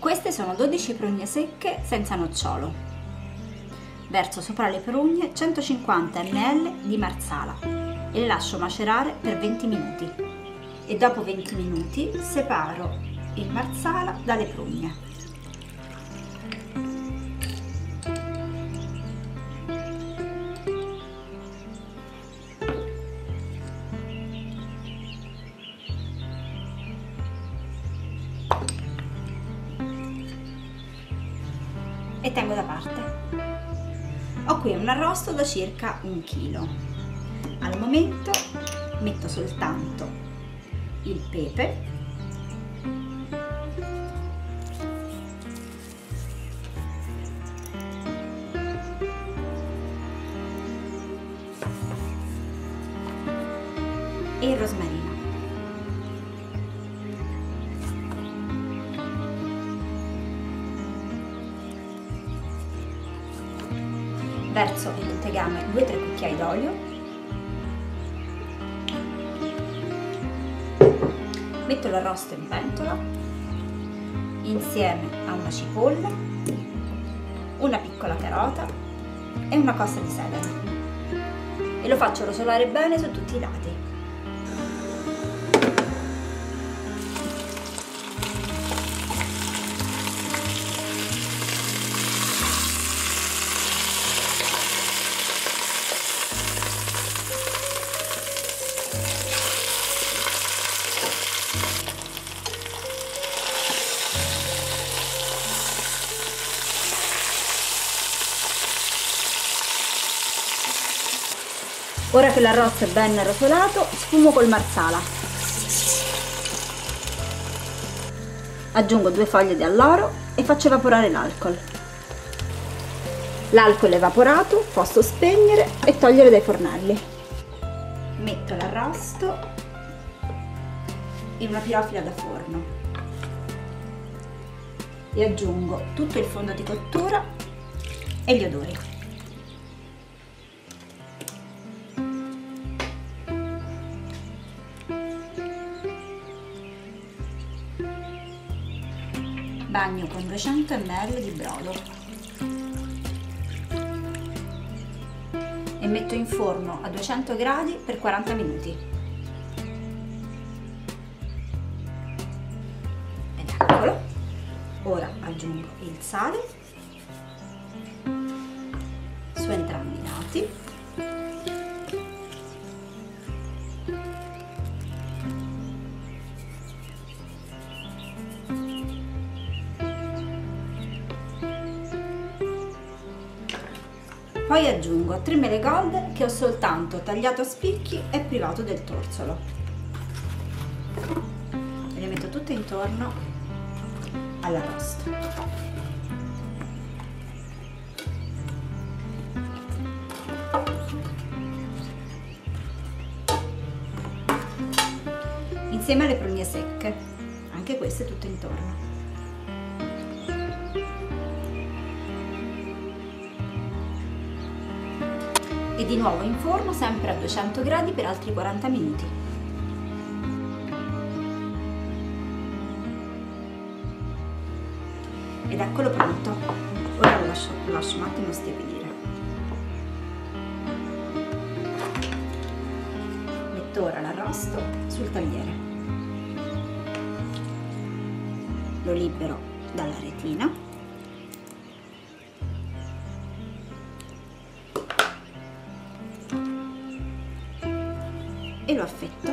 Queste sono 12 prugne secche senza nocciolo. Verso sopra le prugne 150 ml di marsala e le lascio macerare per 20 minuti. E dopo 20 minuti separo il marsala dalle prugne. E tengo da parte. Ho qui un arrosto da circa 1 chilo. Al momento metto soltanto il pepe, e il rosmarino. Verso in tegame 2-3 cucchiai d'olio, metto l'arrosto in pentola insieme a una cipolla, una piccola carota e una costa di sedano e lo faccio rosolare bene su tutti i lati. Ora che l'arrosto è ben rosolato, sfumo col marsala. Aggiungo 2 foglie di alloro e faccio evaporare l'alcol. L'alcol evaporato posso spegnere e togliere dai fornelli. Metto l'arrosto in una pirofila da forno e aggiungo tutto il fondo di cottura e gli odori. Bagno con 200 ml di brodo e metto in forno a 200 gradi per 40 minuti. Ed eccolo! Ora aggiungo il sale su entrambi i lati . Poi aggiungo 3 mele golden che ho soltanto tagliato a spicchi e privato del torsolo. E le metto tutte intorno all'arrosto. Insieme alle prugne secche, anche queste tutte intorno. E di nuovo in forno sempre a 200 gradi per altri 40 minuti. Ed eccolo pronto. Ora lo lascio un attimo stiepidire. Metto ora l'arrosto sul tagliere. Lo libero dalla retina. E lo affetto.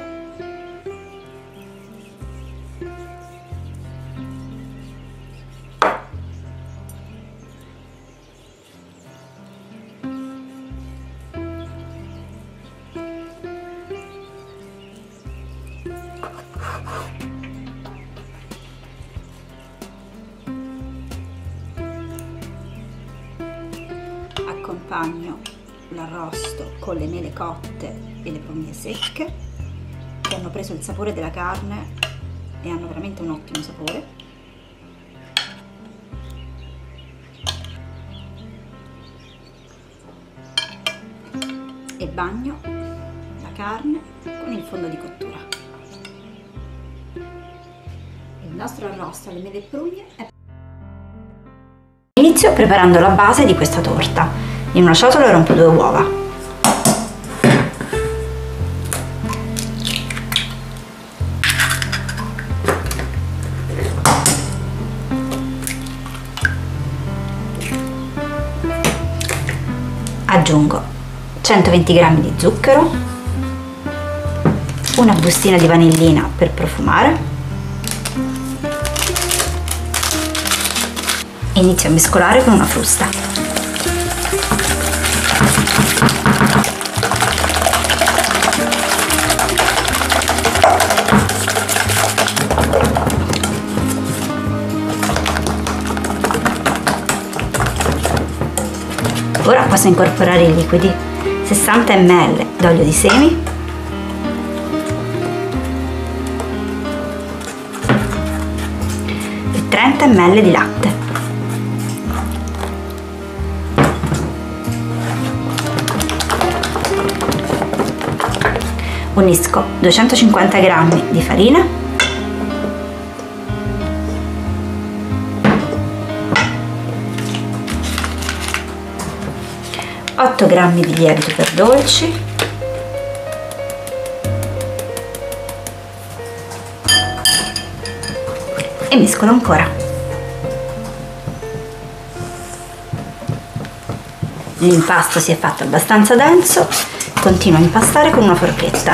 Accompagno l'arrosto con le mele cotte e le prugne secche che hanno preso il sapore della carne e hanno veramente un ottimo sapore. E bagno la carne con il fondo di cottura. Il nostro arrosto alle mele e prugne è inizio preparando la base di questa torta. In una ciotola rompo 2 uova. Aggiungo 120 g di zucchero, una bustina di vanillina per profumare. Inizio a mescolare con una frusta. Ora posso incorporare i liquidi: 60 ml d'olio di semi, 30 ml di latte. Unisco 250 g di farina, 8 g di lievito per dolci, 1 e mescolo ancora. L'impasto si è fatto abbastanza denso. Continuo a impastare con una forchetta.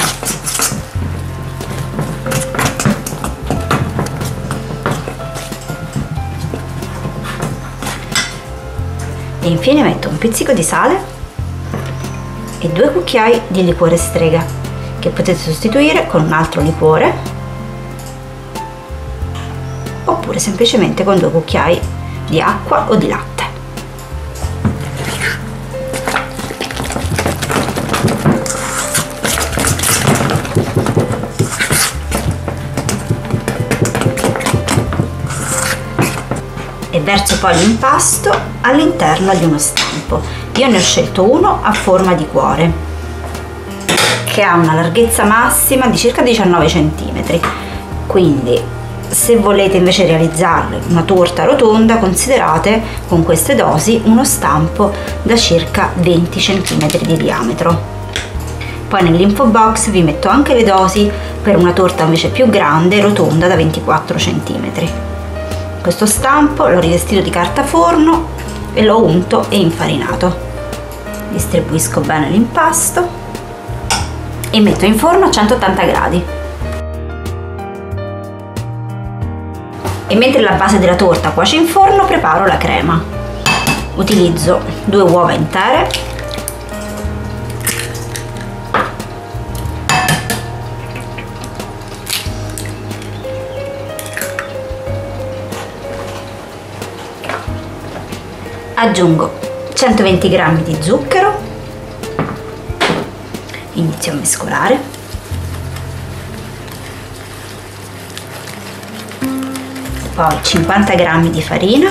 E infine metto un pizzico di sale e 2 cucchiai di liquore strega, che potete sostituire con un altro liquore oppure semplicemente con 2 cucchiai di acqua o di latte. E verso poi l'impasto all'interno di uno stampo. Io ne ho scelto uno a forma di cuore che ha una larghezza massima di circa 19 cm, quindi se volete invece realizzarlo in una torta rotonda considerate con queste dosi uno stampo da circa 20 cm di diametro. Poi nell'info box vi metto anche le dosi per una torta invece più grande rotonda da 24 cm. Questo stampo l'ho rivestito di carta forno e l'ho unto e infarinato. Distribuisco bene l'impasto e metto in forno a 180 gradi. E mentre la base della torta cuoce in forno, preparo la crema. Utilizzo 2 uova intere, aggiungo 120 g di zucchero, inizio a mescolare, poi 50 g di farina,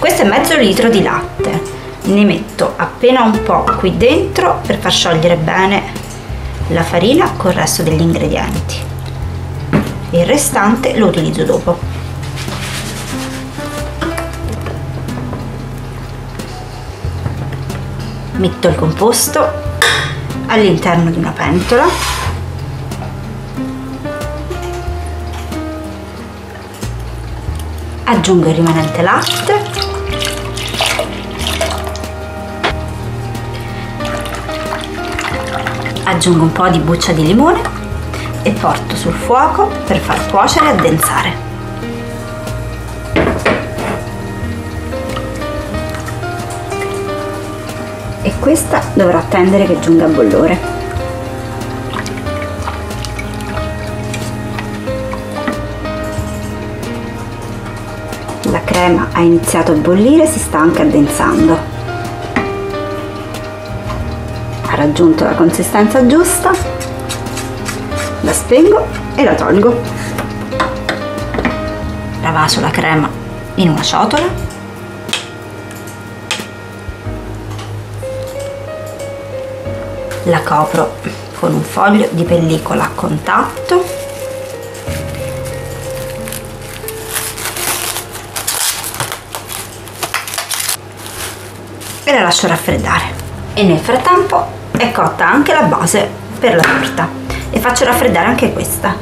1/2 litro di latte. Ne metto appena un po' qui dentro per far sciogliere bene la farina con il resto degli ingredienti. Il restante lo utilizzo dopo. Metto il composto all'interno di una pentola . Aggiungo il rimanente latte . Aggiungo un po' di buccia di limone e porto sul fuoco per far cuocere e addensare. E questa dovrà attendere che giunga a bollore. La crema ha iniziato a bollire e si sta anche addensando. Raggiunto la consistenza giusta, la spengo e la tolgo. Ravaso la crema in una ciotola la copro con un foglio di pellicola a contatto e la lascio raffreddare. E nel frattempo è cotta anche la base per la torta e faccio raffreddare anche questa.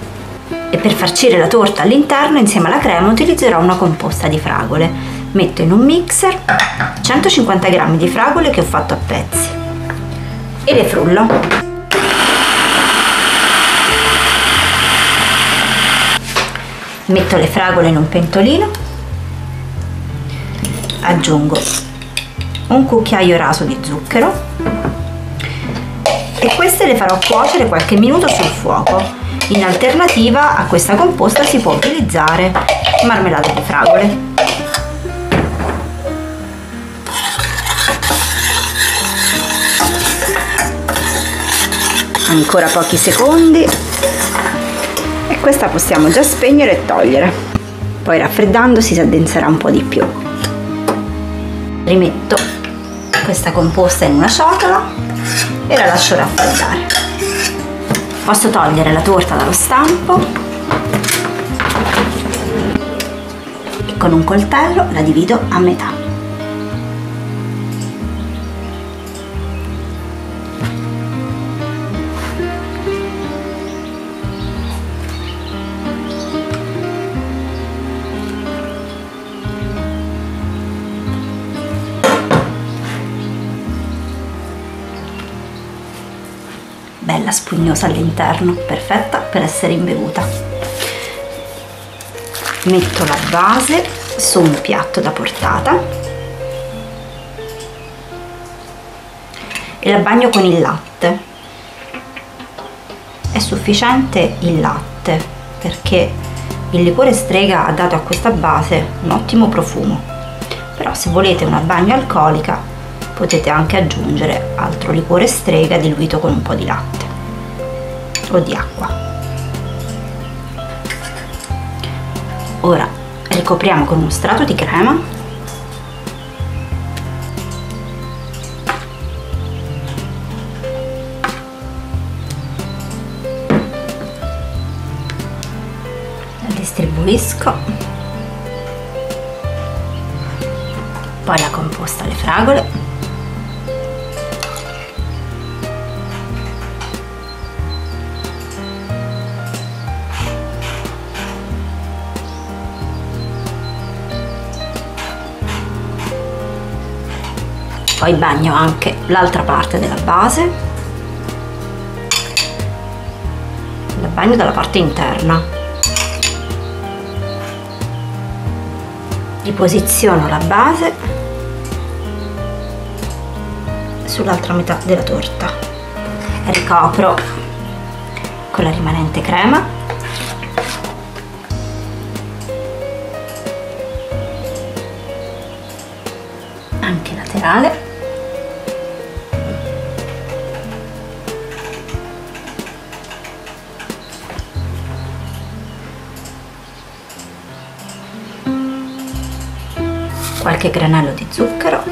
E per farcire la torta all'interno insieme alla crema utilizzerò una composta di fragole. Metto in un mixer 150 g di fragole che ho fatto a pezzi e le frullo. Metto le fragole in un pentolino, aggiungo un cucchiaio raso di zucchero e queste le farò cuocere qualche minuto sul fuoco. In alternativa a questa composta si può utilizzare marmellata di fragole. Ancora pochi secondi e questa possiamo già spegnere e togliere. Poi raffreddandosi si addenserà un po' di più. Rimetto questa composta in una ciotola e la lascio raffreddare. Posso togliere la torta dallo stampo e con un coltello la divido a metà. Bella spugnosa all'interno, perfetta per essere imbevuta. Metto la base su un piatto da portata e la bagno con il latte. È sufficiente il latte perché il liquore strega ha dato a questa base un ottimo profumo, però se volete una bagno alcolica potete anche aggiungere altro liquore strega diluito con un po' di latte o di acqua. Ora ricopriamo con uno strato di crema la distribuisco, poi la composta alle fragole. Poi bagno anche l'altra parte della base, la bagno dalla parte interna, riposiziono la base sull'altra metà della torta, ricopro con la rimanente crema anche laterale. Qualche granello di zucchero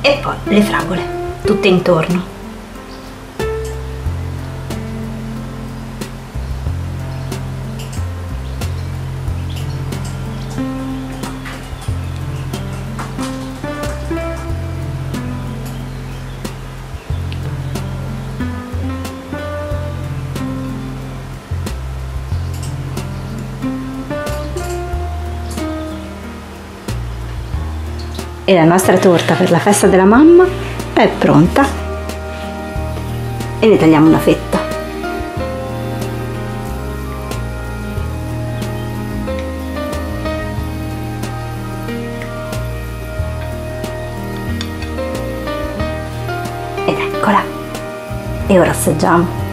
e poi le fragole tutte intorno. E la nostra torta per la festa della mamma è pronta e ne tagliamo una fetta. Ed eccola, e ora assaggiamo.